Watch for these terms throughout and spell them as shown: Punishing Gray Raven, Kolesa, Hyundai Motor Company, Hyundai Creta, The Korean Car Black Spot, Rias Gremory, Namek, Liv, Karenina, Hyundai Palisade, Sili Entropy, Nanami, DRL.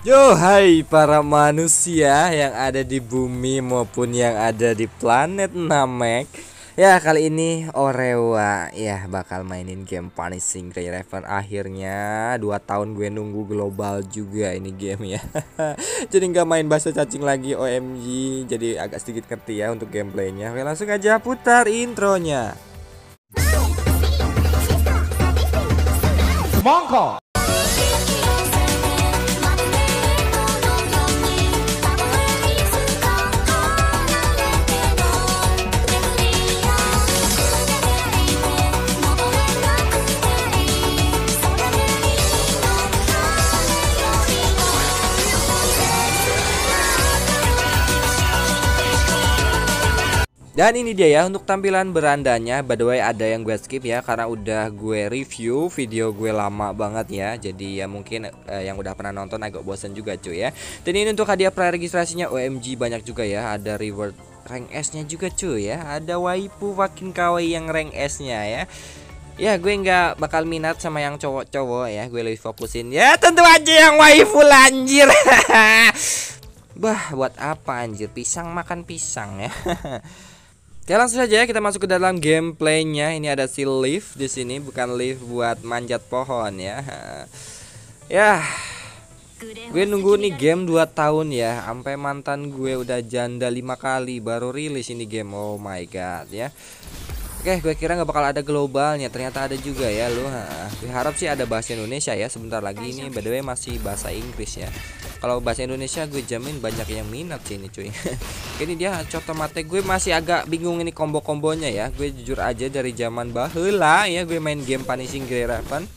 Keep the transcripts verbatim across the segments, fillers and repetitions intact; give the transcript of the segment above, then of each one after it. Yo, hai para manusia yang ada di bumi maupun yang ada di planet Namek. Ya, kali ini Orewa ya bakal mainin game Punishing Gray Raven. Akhirnya dua tahun gue nunggu, global juga ini game ya. Jadi nggak main bahasa cacing lagi, O M G. Jadi agak sedikit ngerti ya untuk gameplaynya. Oke, langsung aja putar intronya. Semongko. Dan ini dia ya untuk tampilan berandanya. By the way, ada yang gue skip ya karena udah gue review video gue lama banget ya. Jadi ya mungkin eh, yang udah pernah nonton agak bosan juga cuy ya. Dan ini untuk hadiah praregistrasinya, O M G banyak juga ya. Ada reward rank S-nya juga cuy ya. Ada waifu wakin kawaii yang rank S-nya ya. Ya gue nggak bakal minat sama yang cowok-cowok ya. Gue lebih fokusin ya tentu aja yang waifu lanjir. Bah, buat apa anjir, pisang makan pisang ya. Ya langsung saja kita masuk ke dalam gameplaynya. Ini ada si Liv di sini, bukan Liv buat manjat pohon ya. Ya, gue nunggu nih game dua tahun ya, sampai mantan gue udah janda lima kali baru rilis ini game. Oh my god ya. Oke, gue kira nggak bakal ada globalnya, ternyata ada juga ya lo. Gue harap sih ada bahasa Indonesia ya. Sebentar lagi ini by the way masih bahasa Inggris ya. Kalau bahasa Indonesia gue jamin banyak yang minat sih ini cuy. Ini dia contoh mate. Gue masih agak bingung ini combo-kombonya ya. Gue jujur aja dari zaman baheula ya gue main game Punishing Gray Raven.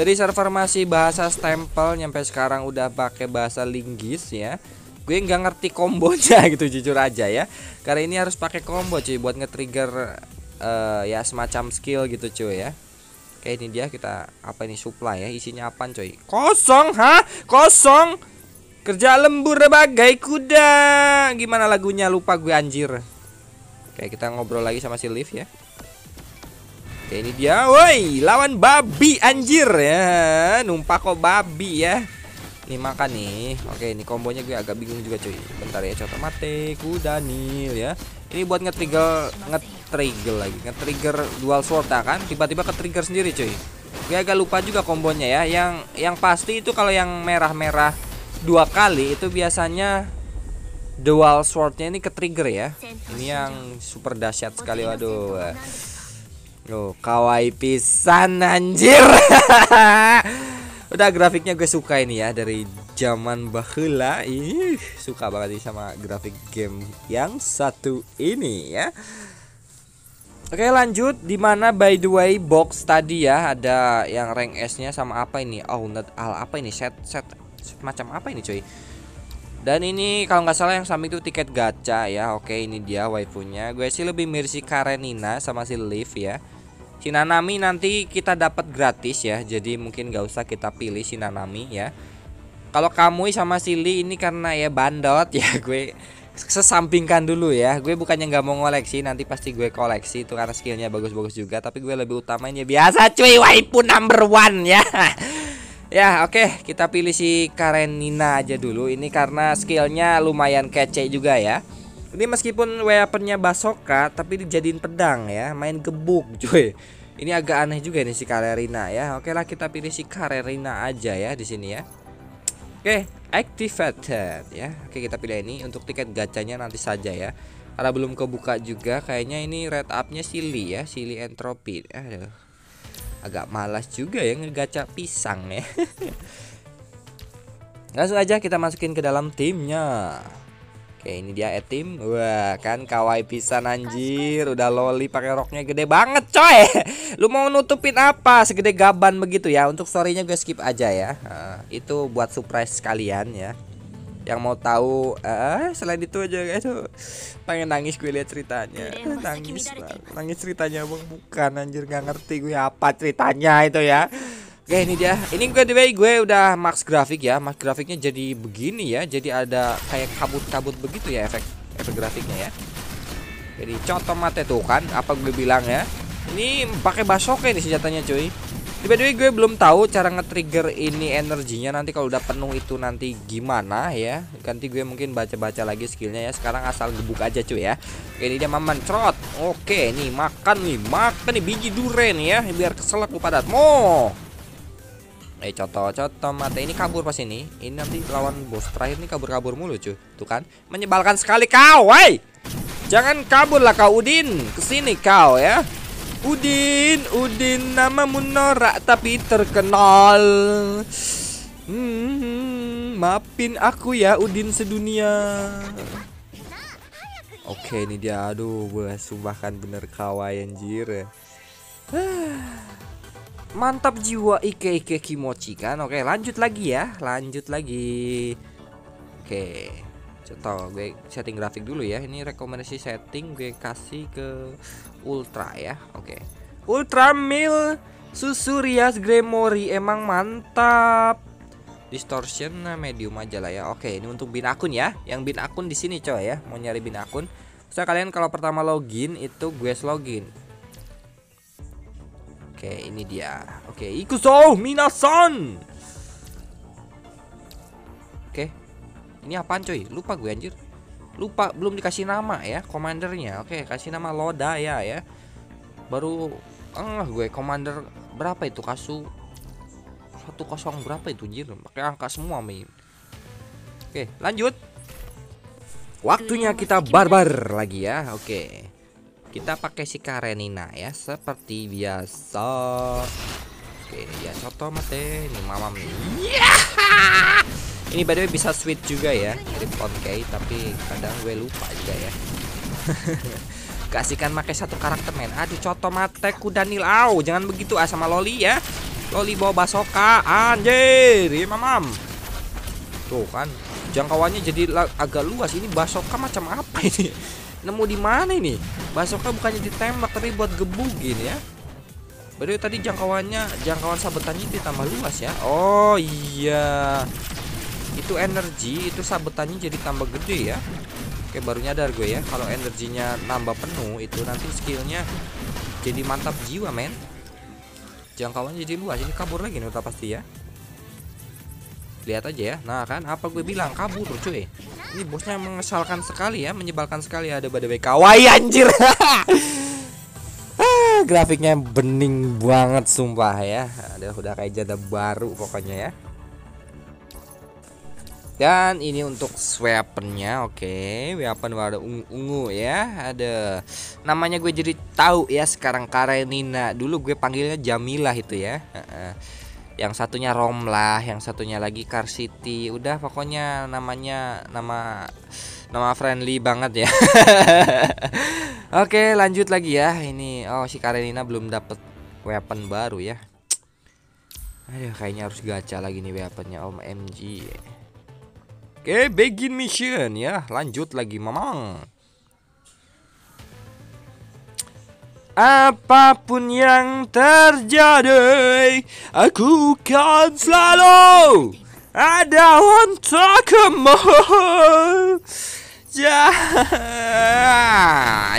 Dari server masih bahasa stempel nyampe sekarang udah pakai bahasa linggis ya. Gue nggak ngerti kombonya gitu jujur aja ya. Karena ini harus pakai combo cuy buat nge-trigger uh, ya semacam skill gitu cuy ya. Oke, ini dia kita apa ini supply ya. Isinya apaan cuy? Kosong, ha? Kosong. Kerja lembur bagai kuda. Gimana lagunya, lupa gue anjir. Oke, kita ngobrol lagi sama si Liv ya. Oke, ini dia. Woi, lawan babi anjir ya. Numpah kok babi ya. Nih makan nih. Oke, ini kombonya gue agak bingung juga cuy. Bentar ya, contoh mate kuda nil ya. Ini buat nge-trigger, nge-trigger lagi, nge-trigger dual sword kan. Tiba-tiba ke-trigger sendiri cuy. Gue agak lupa juga kombonya ya. Yang yang pasti itu kalau yang merah-merah dua kali itu biasanya dual swordnya ini ke trigger ya. Ini yang super dahsyat sekali. Waduh, oh kawaii pisan anjir. Udah, grafiknya gue suka ini ya dari zaman baheula. Ih, suka banget sama grafik game yang satu ini ya. Oke, lanjut. Dimana by the way box tadi ya, ada yang rank S nya sama apa ini? Oh, not all apa ini set set macam apa ini cuy. Dan ini kalau nggak salah yang samping itu tiket gacha ya. Oke, ini dia waifunya. Gue sih lebih mirip si Karenina sama si Liv ya. Si Nanami nanti kita dapat gratis ya, jadi mungkin nggak usah kita pilih si Nanami ya. Kalau Kamui sama Sili ini karena ya bandot ya, gue sesampingkan dulu ya. Gue bukannya nggak mau ngoleksi, nanti pasti gue koleksi itu karena skillnya bagus-bagus juga. Tapi gue lebih utamain ya biasa cuy, waifu number one ya. Ya oke, okay, kita pilih si Karenina aja dulu. Ini karena skillnya lumayan kece juga ya. Ini meskipun weaponnya basoka tapi dijadiin pedang ya. Main gebuk cuy. Ini agak aneh juga nih si Karenina ya. Oke okay lah, kita pilih si Karenina aja ya di sini ya. Oke, okay, activated ya. Oke okay, kita pilih ini untuk tiket gacanya nanti saja ya. Karena belum kebuka juga. Kayaknya ini red up-nya Sili ya, Sili Entropy. Aduh, agak malas juga ya ngegaca pisang ya. Langsung aja kita masukin ke dalam timnya. Oke, ini dia e-team. Wah, kan kawaii pisan anjir. Udah loli pakai roknya gede banget coy. Lu mau nutupin apa segede gaban begitu ya. Untuk storynya gue skip aja ya. uh, Itu buat surprise kalian ya. Yang mau tahu uh, selain itu aja guys. Pengen nangis gue lihat ceritanya. Nangis bang. Nangis ceritanya bang. Bukan anjir, gak ngerti gue apa ceritanya itu ya. Oke, ini dia. Ini gue deh, gue udah max grafik ya. Max grafiknya jadi begini ya. Jadi ada kayak kabut-kabut begitu ya efek efek grafiknya ya. Jadi contoh mate tuh kan apa gue bilang ya. Ini pakai basoka nih senjatanya cuy. By the way, gue belum tahu cara nge-trigger ini energinya nanti kalau udah penuh itu nanti gimana ya. Ganti gue mungkin baca-baca lagi skillnya ya. Sekarang asal gebuk aja cuy ya. Oke, ini dia maman cerot. Oke, nih makan nih, makan nih biji durian ya biar keselak lu padat. Mo. Eh coto-coto mata ini kabur pas ini. Ini nanti lawan bos terakhir nih kabur-kabur mulu cuy. Tuh kan, menyebalkan sekali kau, woi. Jangan kabur lah kau Udin. Kesini kau ya. Udin, Udin, namamu norak tapi terkenal. Hmm, maafin aku ya Udin sedunia. Oke, ini dia. Aduh, gue sumpahkan bener kawaii anjir. Mantap jiwa ike-ike kimochi kan. Oke, lanjut lagi ya. Lanjut lagi. Oke, contoh gue setting grafik dulu ya. Ini rekomendasi setting gue kasih ke Ultra ya. Oke, okay. Ultra Mil Susu Rias Gremory emang mantap. Distortion medium aja lah ya. Oke, okay, ini untuk bin akun ya. Yang bin akun di sini coy ya. Mau nyari bin akun. Saya kalian kalau pertama login itu gue login. Oke, okay, ini dia. Oke, okay. Ikusou Minasan. Oke. Okay. Ini apaan coy? Lupa gue anjir. Lupa, belum dikasih nama ya komandernya. Oke, kasih nama Loda ya ya. Baru eh gue komander berapa itu kasu satu kosong berapa itu jir. Pakai angka semua main. Oke, lanjut. Waktunya kita barbar lagi ya. Oke. Kita pakai si Karenina ya seperti biasa. Oke, ini ya soto mate ini mamam. Yeah! Ini by the way bisa switch juga ya, mirip Potkey tapi kadang gue lupa juga ya. Kasihkan pakai satu karakter men. Aduh coto mate kuda nilau. Jangan begitu ah sama Loli ya. Loli bawa basoka anjir. Iya mamam. Tuh kan jangkauannya jadi agak luas. Ini basoka macam apa ini? Nemu di mana ini? Basoka bukannya ditembak tapi buat gebugin ya. By the way tadi jangkauannya, jangkauan sabetannya ditambah luas ya. Oh iya. Itu energi itu sabetannya jadi tambah gede ya. Oke, baru nyadar gue ya kalau energinya nambah penuh itu nanti skillnya jadi mantap jiwa men. Jangkauannya jadi luas. Ini kabur lagi nih udah pasti ya. Lihat aja ya. Nah kan apa gue bilang kabur cuy. Ini bosnya mengesalkan sekali ya, menyebalkan sekali. Ada badai kawaii anjir. Ah, grafiknya bening banget sumpah ya. Ada udah kayak janda baru pokoknya ya. Dan ini untuk weaponnya, oke, okay. Weapon warna ungu ya, ada namanya gue jadi tahu ya sekarang Karenina. Dulu gue panggilnya Jamilah itu ya. Yang satunya Romlah, yang satunya lagi Car City. Udah pokoknya namanya nama nama friendly banget ya. Oke, okay, lanjut lagi ya. Ini oh si Karenina belum dapet weapon baru ya. Aduh kayaknya harus gacha lagi nih weaponnya O M G. Oke, okay, begin mission ya. Lanjut lagi mamang. Apapun yang terjadi, aku kan selalu ada untukmu. Ya,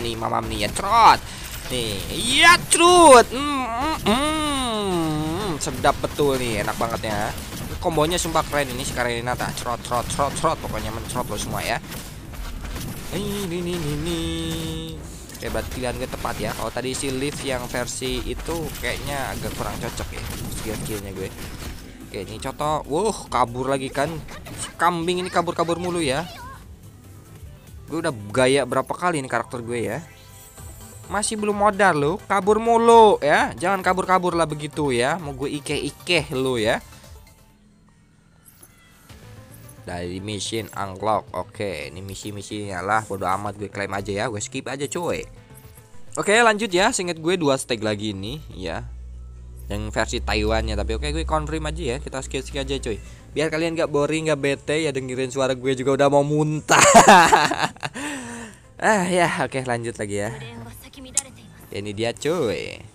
ini mamam nih ya trot. Nih, ya trot. Mm, mm, mm. Sedap betul nih, enak banget ya. Kombonya sumpah keren ini si Karenina tak cerot cerot cerot cerot pokoknya mencerot lo semua ya. Ini ini ini hebat pilihan gue tepat ya. Kalau tadi si Liv yang versi itu kayaknya agak kurang cocok ya skill-skillnya gue. Oke ini coto, wuh kabur lagi kan. Si kambing ini kabur-kabur mulu ya. Gue udah gaya berapa kali ini karakter gue ya. Masih belum modal lo, kabur mulu ya. Jangan kabur-kabur lah begitu ya. Mau gue ikeh-ikeh lo ya. Dari mission unlock. Oke, ini misi-misinya lah. Bodo amat gue klaim aja ya. Gue skip aja coy. Oke lanjut ya. Seinget gue dua stake lagi ini ya. Yang versi Taiwannya. Tapi oke gue confirm aja ya. Kita skip-skip aja coy. Biar kalian gak boring, gak bete ya. Dengerin suara gue juga udah mau muntah. Ah ya oke lanjut lagi ya. Ini dia coy.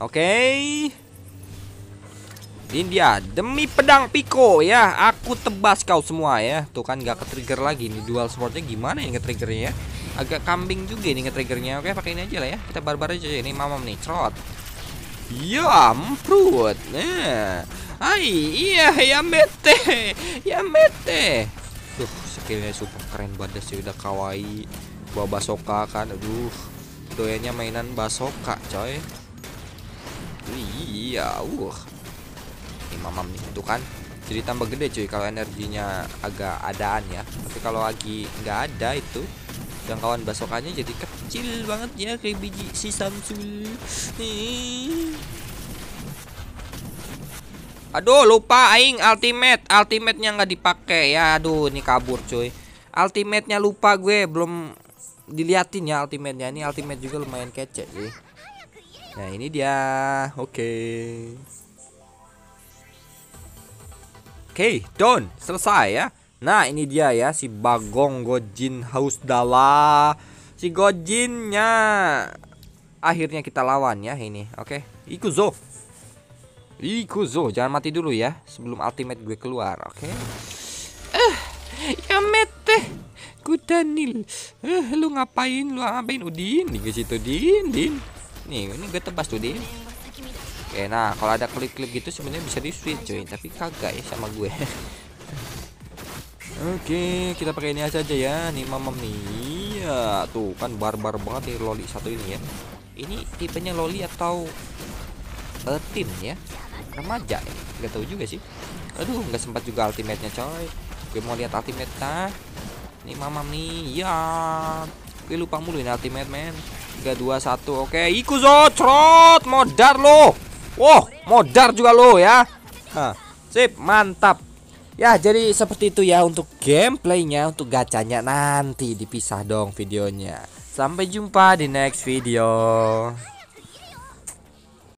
Oke. Ini dia demi pedang Pico ya. Aku tebas kau semua ya. Tuh kan gak ke-trigger lagi nih dual swordnya. Gimana yang nge-triggernya ya. Agak kambing juga nih nge-triggernya. Oke pakai ini aja lah ya. Kita barbar aja ini mamam nih. Cerot. やんプローってね。Hai, iya, ya mete, ya mete. Tuh, skillnya super keren banget sih, udah kawaii. Bawa basoka kan, aduh, doyanya mainan basoka, coy. Iya, uh, ini mamam nih itu kan. Jadi tambah gede cuy kalau energinya agak adaan ya. Tapi kalau lagi nggak ada itu, jangkauan basokanya jadi kecil banget ya, kayak biji si Samsul. Nih. Aduh lupa aing ultimate, ultimate-nya nggak dipakai ya. Aduh ini kabur cuy. Ultimate-nya lupa gue, belum diliatin ya ultimate-nya. Ini ultimate juga lumayan kece sih. Nah, ini dia. Oke. Okay. Oke, okay, done. Selesai ya. Nah, ini dia ya si Bagong Gojin House Dala. Si Gojinnya akhirnya kita lawan ya ini. Oke, okay. Ikuzo. Ikuzo, jangan mati dulu ya sebelum ultimate gue keluar, oke? Okay? Eh, Yamete, Kudanil, eh, lu ngapain, lu ngapain, Udin? Di situ, Din, Din. Nih, ini gue tebas tuh, Din. Oke, okay, nah kalau ada klip-klip gitu sebenarnya bisa di switch, coy, tapi kagak ya sama gue. Oke, okay, kita pakai ini aja ya, nih mamam nih, ya, tuh kan barbar banget nih loli satu ini ya. Ini tipenya loli atau etin ya? Remaja ya? Gak tau juga sih. Aduh gak sempat juga ultimate-nya coy. Gue mau lihat ultimate-nya. Nih mamam nih. Ya. Gue lupa mulu ini ultimate men. tiga dua satu. Oke. Ikuzo trot. Modar lo. Wow. Modar juga lo ya. Hah. Sip. Mantap. Ya jadi seperti itu ya untuk gameplaynya. Untuk gacanya nanti dipisah dong videonya. Sampai jumpa di next video.